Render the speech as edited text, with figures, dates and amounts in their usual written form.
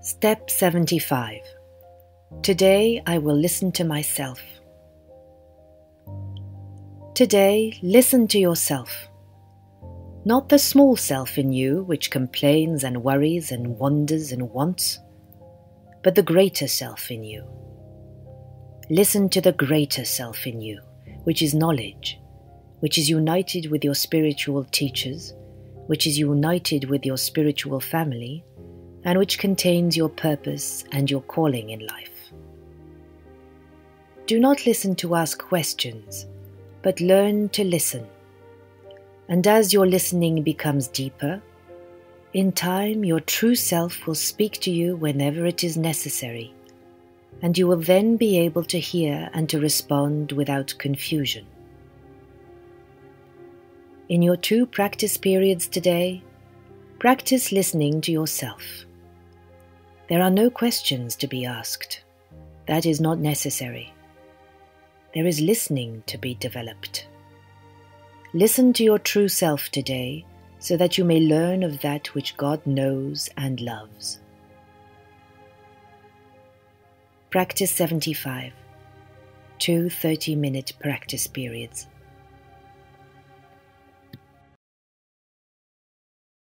Step 75. Today I will listen to myself. Today, listen to yourself. Not the small self in you which complains and worries and wanders and wants, but the greater self in you. Listen to the greater self in you, which is knowledge, which is united with your spiritual teachers, which is united with your spiritual family, and which contains your purpose and your calling in life. Do not listen to ask questions, but learn to listen. And as your listening becomes deeper, in time your true self will speak to you whenever it is necessary, and you will then be able to hear and to respond without confusion. In your 2 practice periods today, practice listening to yourself. There are no questions to be asked. That is not necessary. There is listening to be developed. Listen to your true self today so that you may learn of that which God knows and loves. Practice 75, 2 30-minute practice periods.